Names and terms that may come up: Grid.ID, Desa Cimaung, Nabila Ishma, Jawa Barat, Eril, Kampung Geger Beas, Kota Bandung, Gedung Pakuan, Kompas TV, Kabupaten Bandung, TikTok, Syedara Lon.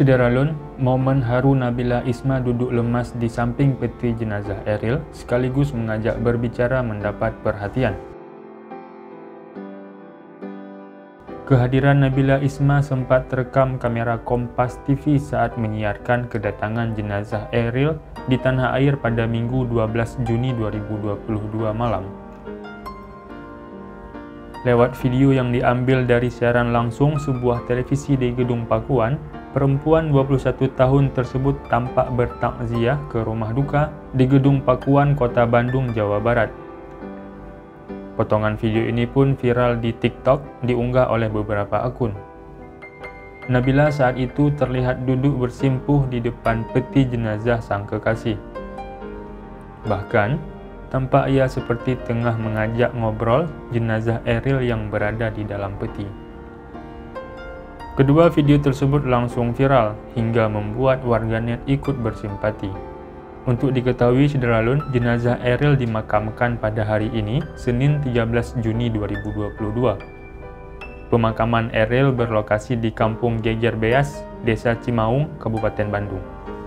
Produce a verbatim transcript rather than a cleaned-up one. Syedara Lon, momen haru Nabila Ishma duduk lemas di samping peti jenazah Eril sekaligus mengajak berbicara mendapat perhatian. Kehadiran Nabila Ishma sempat terekam kamera Kompas T V saat menyiarkan kedatangan jenazah Eril di tanah air pada Minggu dua belas Juni dua ribu dua puluh dua malam. Lewat video yang diambil dari siaran langsung sebuah televisi di Gedung Pakuan, perempuan dua puluh satu tahun tersebut tampak bertakziah ke rumah duka di Gedung Pakuan, Kota Bandung, Jawa Barat. Potongan video ini pun viral di TikTok diunggah oleh beberapa akun. Nabila saat itu terlihat duduk bersimpuh di depan peti jenazah sang kekasih. Bahkan, tampak ia seperti tengah mengajak ngobrol jenazah Eril yang berada di dalam peti. Kedua video tersebut langsung viral hingga membuat warganet ikut bersimpati. Untuk diketahui, Syedara Lon, jenazah Eril dimakamkan pada hari ini, Senin tiga belas Juni dua ribu dua puluh dua. Pemakaman Eril berlokasi di Kampung Geger Beas, Desa Cimaung, Kabupaten Bandung.